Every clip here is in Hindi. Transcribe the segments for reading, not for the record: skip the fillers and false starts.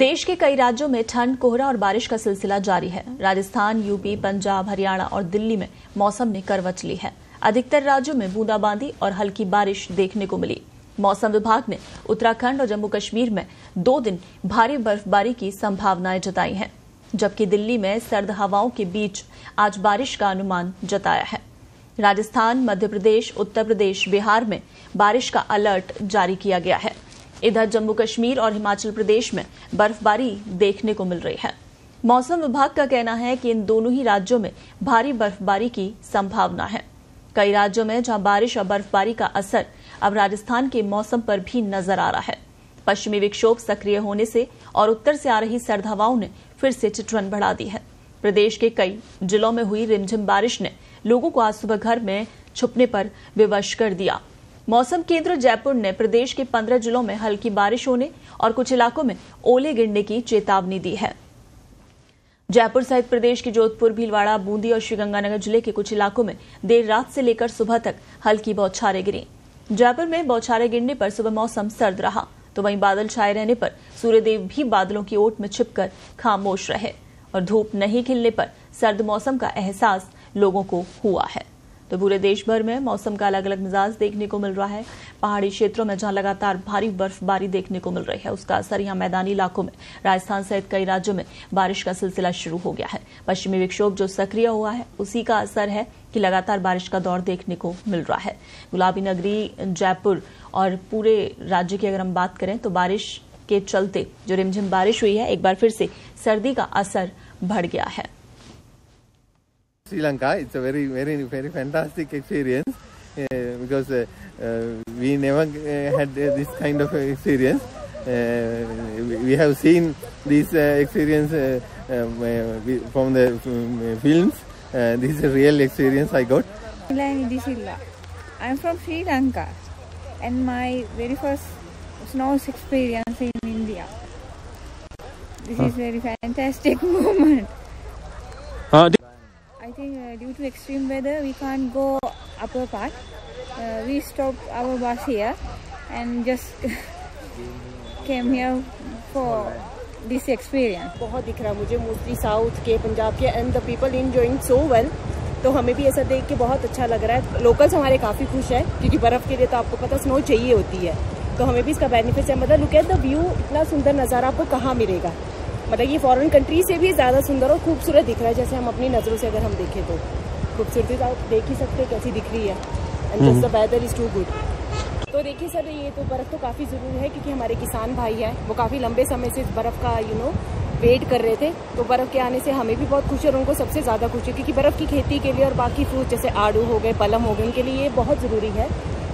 देश के कई राज्यों में ठंड, कोहरा और बारिश का सिलसिला जारी है। राजस्थान, यूपी, पंजाब, हरियाणा और दिल्ली में मौसम ने करवट ली है। अधिकतर राज्यों में बूंदाबांदी और हल्की बारिश देखने को मिली। मौसम विभाग ने उत्तराखंड और जम्मू कश्मीर में 2 दिन भारी बर्फबारी की संभावनाएं जताई हैं, जबकि दिल्ली में सर्द हवाओं के बीच आज बारिश का अनुमान जताया है। राजस्थान, मध्य प्रदेश, उत्तर प्रदेश, बिहार में बारिश का अलर्ट जारी किया गया है। इधर जम्मू कश्मीर और हिमाचल प्रदेश में बर्फबारी देखने को मिल रही है। मौसम विभाग का कहना है कि इन दोनों ही राज्यों में भारी बर्फबारी की संभावना है। कई राज्यों में जहां बारिश और बर्फबारी का असर अब राजस्थान के मौसम पर भी नजर आ रहा है। पश्चिमी विक्षोभ सक्रिय होने से और उत्तर से आ रही सर्द हवाओं ने फिर से ठंड बढ़ा दी है। प्रदेश के कई जिलों में हुई रिमझिम बारिश ने लोगों को आज सुबह घर में छुपने पर विवश कर दिया। मौसम केंद्र जयपुर ने प्रदेश के 15 जिलों में हल्की बारिश होने और कुछ इलाकों में ओले गिरने की चेतावनी दी है। जयपुर सहित प्रदेश के जोधपुर, भीलवाड़ा, बूंदी और श्रीगंगानगर जिले के कुछ इलाकों में देर रात से लेकर सुबह तक हल्की बौछारें गिरी। जयपुर में बौछारें गिरने पर सुबह मौसम सर्द रहा, तो वहीं बादल छाए रहने पर सूर्यदेव भी बादलों की ओट में छिपकर खामोश रहे और धूप नहीं खिलने पर सर्द मौसम का एहसास लोगों को हुआ है। तो पूरे देश भर में मौसम का अलग अलग मिजाज देखने को मिल रहा है। पहाड़ी क्षेत्रों में जहां लगातार भारी बर्फबारी देखने को मिल रही है, उसका असर यहां मैदानी इलाकों में राजस्थान सहित कई राज्यों में बारिश का सिलसिला शुरू हो गया है। पश्चिमी विक्षोभ जो सक्रिय हुआ है, उसी का असर है कि लगातार बारिश का दौर देखने को मिल रहा है। गुलाबी नगरी, जयपुर और पूरे राज्य की अगर हम बात करें तो बारिश के चलते जो रिमझिम बारिश हुई है, एक बार फिर से सर्दी का असर बढ़ गया है। Sri Lanka, it's a very, very fantastic experience because we never had this kind of experience. We have seen this experience from the films. This is a real experience I got. I'm from Sri Lanka and my very first snow experience in India. This is very fantastic moment. I think due to extreme weather we can't go upper part. We stopped our bus here and just came here for this experience. बहुत दिख रहा मुझे मोस्टली साउथ के, पंजाब के and the people enjoying so well. तो हमें भी ऐसा देख के बहुत अच्छा लग रहा है। लोकल्स हमारे काफी खुश हैं क्योंकि बर्फ के लिए तो आपको पता स्नो चाहिए होती है, तो हमें भी इसका बेनिफिट है। मतलब लुक एट द व्यू, इतना सुंदर नज़ारा आपको कहाँ मिलेगा। मतलब ये फॉरेन कंट्री से भी ज़्यादा सुंदर और खूबसूरत दिख रहा है। जैसे हम अपनी नज़रों से अगर हम देखें तो खूबसूरती तो आप देख ही सकते कैसी दिख रही है। And just the weather is too good. तो देखिए सर, ये तो बर्फ़ तो काफ़ी ज़रूर है क्योंकि हमारे किसान भाई हैं, वो काफ़ी लंबे समय से बर्फ़ का यू नो वेट कर रहे थे। तो बर्फ़ के आने से हमें भी बहुत खुश है और उनको सबसे ज़्यादा खुश है क्योंकि बर्फ़ की खेती के लिए और बाकी फ्रूट जैसे आड़ू हो गए, पलम हो गए, उनके लिए ये बहुत ज़रूरी है।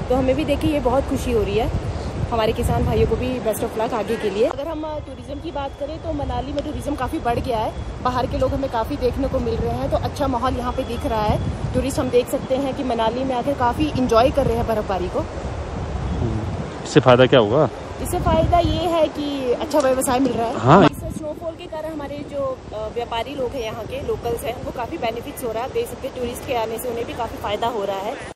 तो हमें भी देखिए ये बहुत खुशी हो रही है। हमारे किसान भाइयों को भी बेस्ट ऑफ लक आगे के लिए। अगर हम टूरिज्म की बात करें तो मनाली में टूरिज्म काफ़ी बढ़ गया है। बाहर के लोग हमें काफ़ी देखने को मिल रहे हैं, तो अच्छा माहौल यहाँ पे दिख रहा है। टूरिस्ट हम देख सकते हैं कि मनाली में आकर काफ़ी इंजॉय कर रहे हैं बर्फबारी को। इससे फ़ायदा क्या होगा? इससे फ़ायदा ये है कि अच्छा व्यवसाय मिल रहा है। हाँ। स्नोफॉल के कारण हमारे जो व्यापारी लोग हैं, यहाँ के लोकल्स हैं, वो काफ़ी बेनिफिट्स हो रहा है। देख सकते टूरिस्ट के आने से उन्हें भी काफ़ी फ़ायदा हो रहा है।